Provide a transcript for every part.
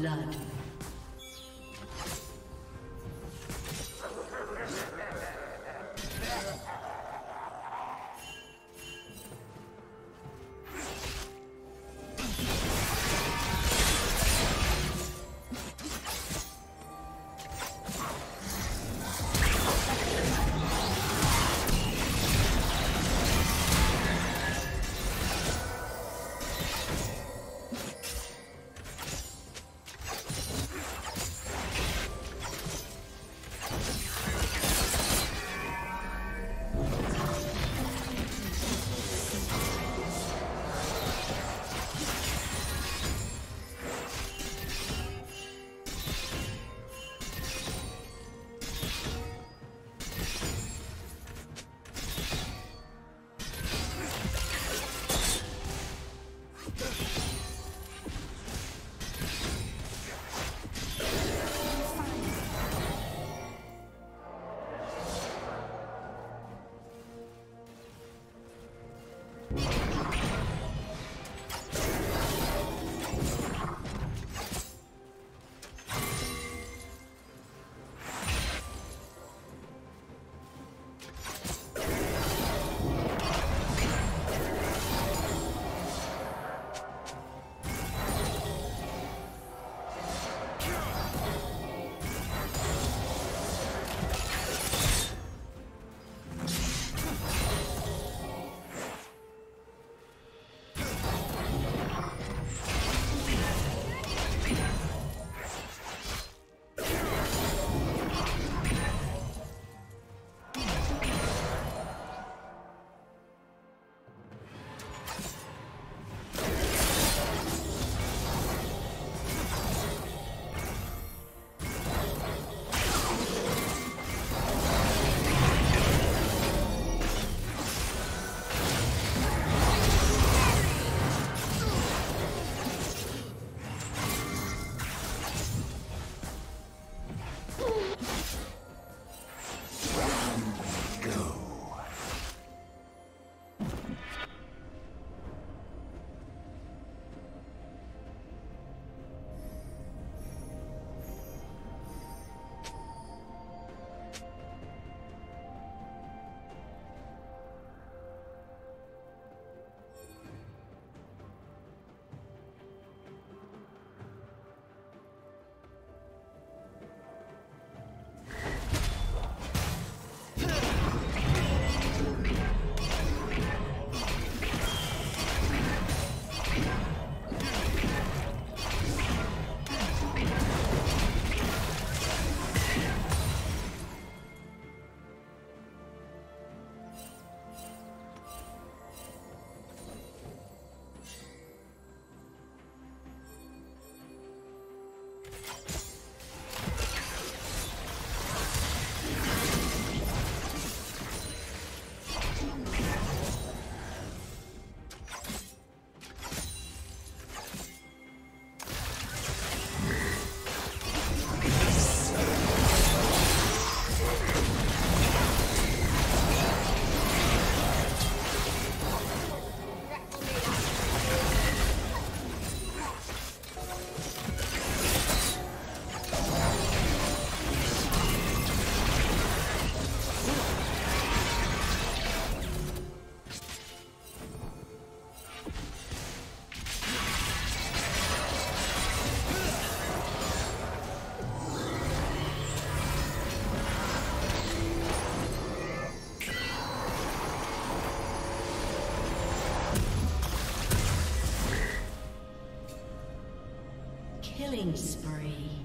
blood. Killing spree.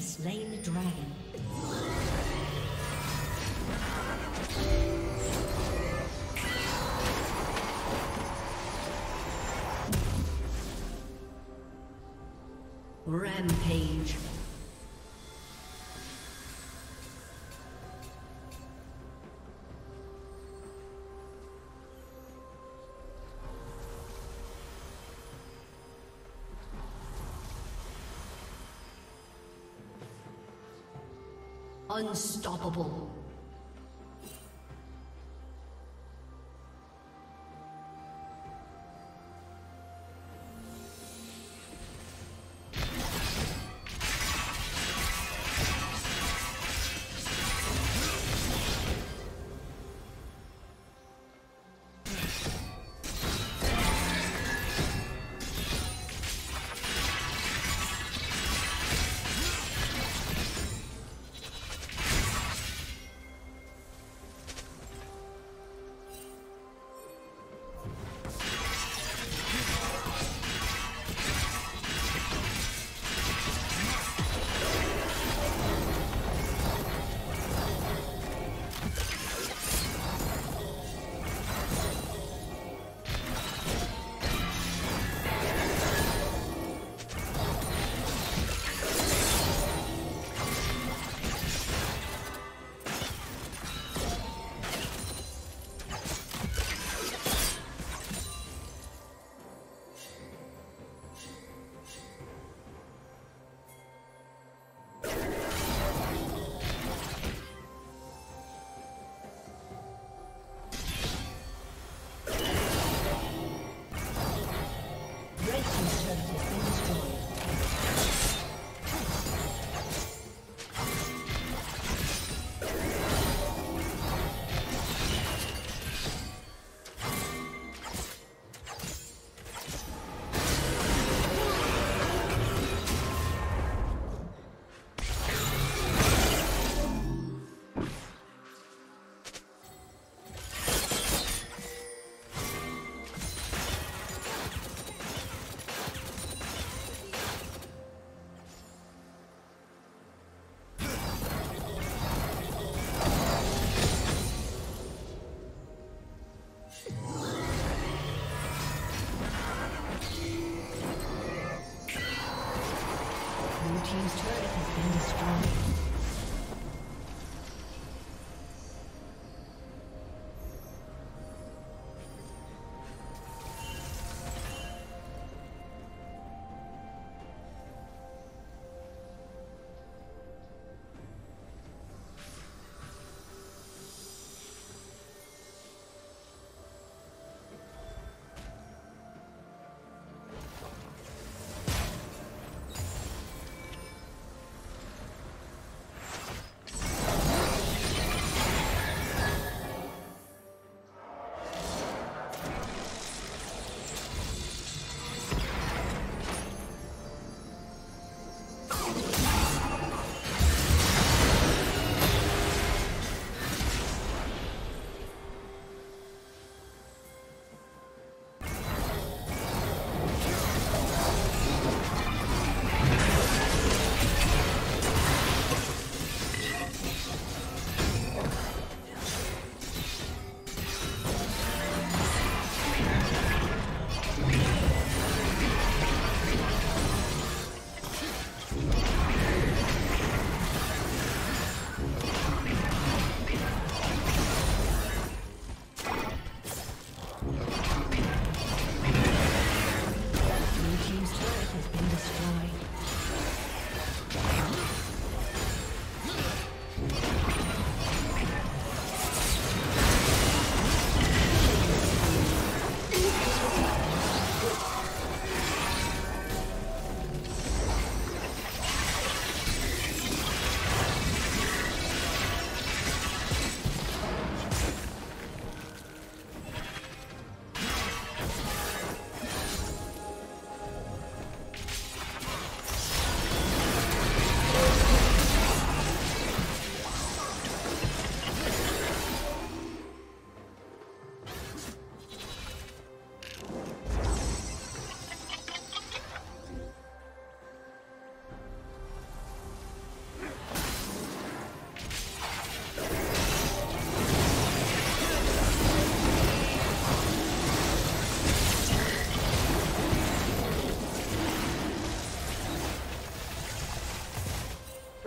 Slain the dragon. Rampage. Unstoppable.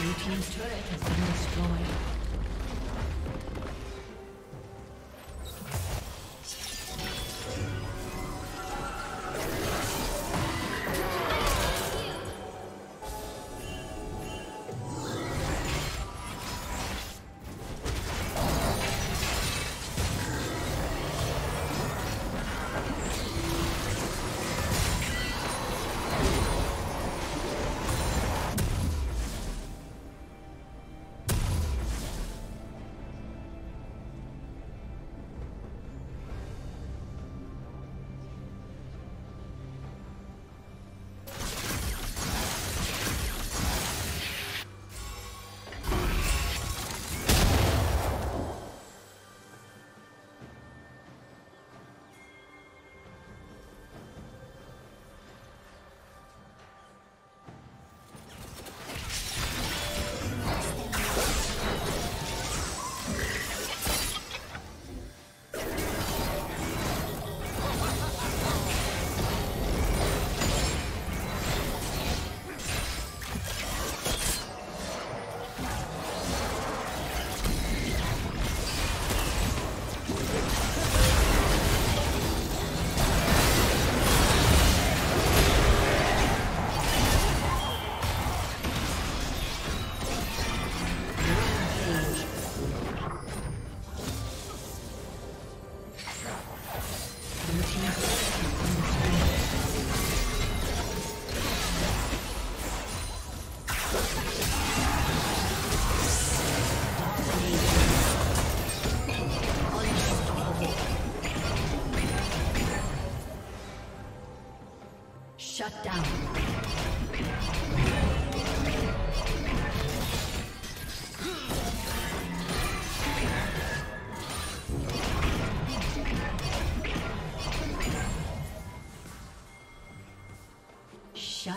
Blue team's turret has been destroyed. Shut down. Shut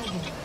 Dragon.